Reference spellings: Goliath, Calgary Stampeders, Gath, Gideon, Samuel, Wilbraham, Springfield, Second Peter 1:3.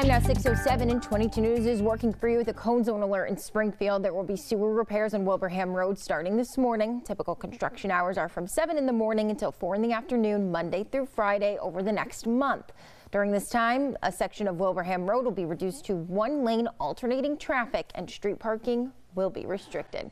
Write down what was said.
Time now 6:07 and 22 News is working for you with a cone zone alert in Springfield. There will be sewer repairs on Wilbraham Road starting this morning. Typical construction hours are from 7 in the morning until 4 in the afternoon, Monday through Friday over the next month. During this time, a section of Wilbraham Road will be reduced to one lane alternating traffic and street parking will be restricted.